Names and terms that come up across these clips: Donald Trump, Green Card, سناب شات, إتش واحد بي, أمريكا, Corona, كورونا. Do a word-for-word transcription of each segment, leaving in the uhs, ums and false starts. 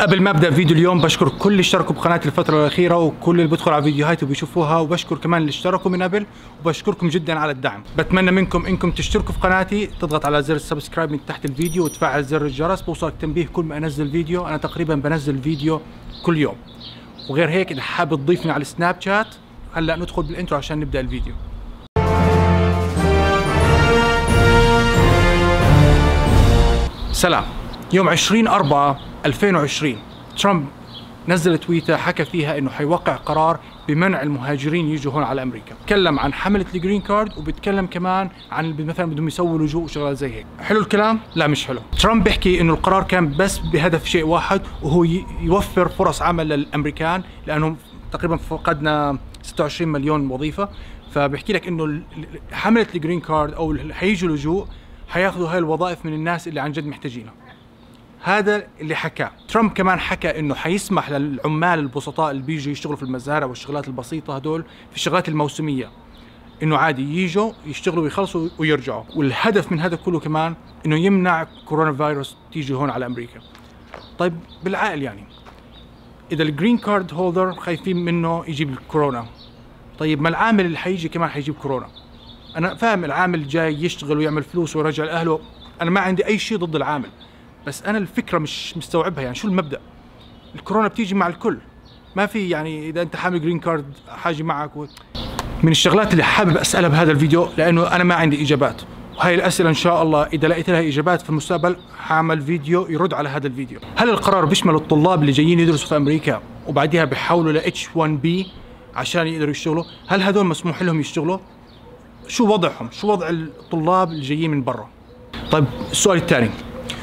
قبل ما ابدا فيديو اليوم بشكر كل اللي اشتركوا بقناتي الفتره الاخيره وكل اللي بيدخل على فيديوهاتي وبيشوفوها، وبشكر كمان اللي اشتركوا من قبل، وبشكركم جدا على الدعم. بتمنى منكم انكم تشتركوا في قناتي، تضغط على زر السبسكرايب من تحت الفيديو وتفعل زر الجرس، بوصلك تنبيه كل ما انزل فيديو. انا تقريبا بنزل فيديو كل يوم، وغير هيك اذا حابب تضيفني على السناب شات. هلا ندخل بالانترو عشان نبدا الفيديو. سلام. يوم عشرين أربعة ألفين وعشرين ترامب نزل تويته حكى فيها انه حيوقع قرار بمنع المهاجرين يجوا هون على امريكا. تكلم عن حمله الجرين كارد، وبتكلم كمان عن مثلا بدهم يسووا لجوء وشغلات زي هيك. حلو الكلام؟ لا مش حلو. ترامب بيحكي انه القرار كان بس بهدف شيء واحد، وهو يوفر فرص عمل للامريكان، لانهم تقريبا فقدنا ستة وعشرين مليون وظيفه. فبحكي لك انه حمله الجرين كارد او اللي حيجوا لجوء حياخذوا هاي الوظائف من الناس اللي عن جد محتاجينها. هذا اللي حكاه. ترامب كمان حكى انه حيسمح للعمال البسطاء اللي بيجوا يشتغلوا في المزارع والشغلات البسيطه هدول، في الشغلات الموسميه، انه عادي يجوا يشتغلوا ويخلصوا ويرجعوا. والهدف من هذا كله كمان انه يمنع كورونا فيروس تيجي هون على امريكا. طيب بالعقل يعني اذا الجرين كارد هولدر خايفين منه يجيب الكورونا، طيب ما العامل اللي حيجي كمان حيجيب كورونا. انا فاهم العامل جاي يشتغل ويعمل فلوس ويرجع لاهله، انا ما عندي اي شيء ضد العامل، بس انا الفكره مش مستوعبها. يعني شو المبدا؟ الكورونا بتيجي مع الكل، ما في يعني اذا انت حامل جرين كارد حاجه معك و... من الشغلات اللي حابب اسالها بهذا الفيديو، لانه انا ما عندي اجابات، وهي الاسئله ان شاء الله اذا لقيت لها اجابات في المستقبل حاعمل فيديو يرد على هذا الفيديو. هل القرار بيشمل الطلاب اللي جايين يدرسوا في امريكا وبعديها بيحولوا ل إتش واحد بي عشان يقدروا يشتغلوا؟ هل هذول مسموح لهم يشتغلوا؟ شو وضعهم؟ شو وضع الطلاب اللي جايين من برا؟ طيب السؤال الثاني،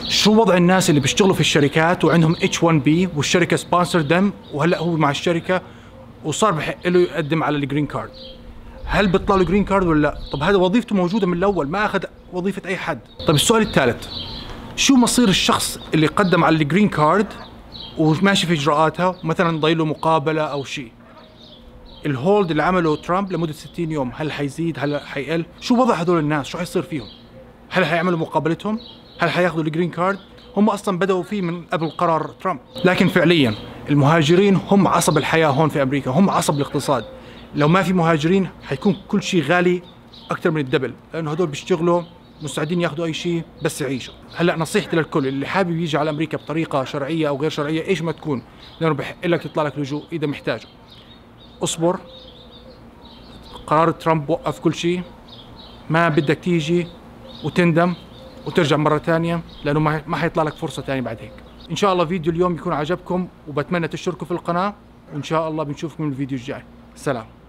شو وضع الناس اللي بيشتغلوا في الشركات وعندهم إتش واحد بي والشركه سبونسر دم، وهلا هو مع الشركه وصار بحق له يقدم على الجرين كارد؟ هل بيطلع له جرين كارد ولا لا؟ طب هذا وظيفته موجوده من الاول، ما اخذ وظيفه اي حد. طب السؤال الثالث، شو مصير الشخص اللي قدم على الجرين كارد وماشي في اجراءاتها، مثلا ضايل له مقابله او شيء؟ الهولد اللي عمله ترامب لمده ستين يوم، هل حيزيد؟ هل حيقل؟ شو وضع هذول الناس؟ شو حيصير فيهم؟ هل حيعملوا مقابلتهم؟ هل حياخذوا الجرين كارد؟ هم اصلا بدأوا فيه من قبل قرار ترامب. لكن فعليا المهاجرين هم عصب الحياه هون في امريكا، هم عصب الاقتصاد. لو ما في مهاجرين حيكون كل شيء غالي اكثر من الدبل، لانه هدول بيشتغلوا مستعدين ياخذوا اي شيء بس يعيشوا. هلا نصيحتي للكل اللي حابب يجي على امريكا بطريقه شرعيه او غير شرعيه، ايش ما تكون، لانه بحق لك تطلع لك لجوء اذا محتاجه. اصبر، قرار ترامب وقف كل شيء، ما بدك تيجي وتندم وترجع مرة ثانية، لأنه ما حيطلع لك فرصة ثانية بعد هيك. إن شاء الله فيديو اليوم يكون عجبكم، وبتمنى تشتركوا في القناة، وإن شاء الله بنشوفكم الفيديو الجاي. سلام.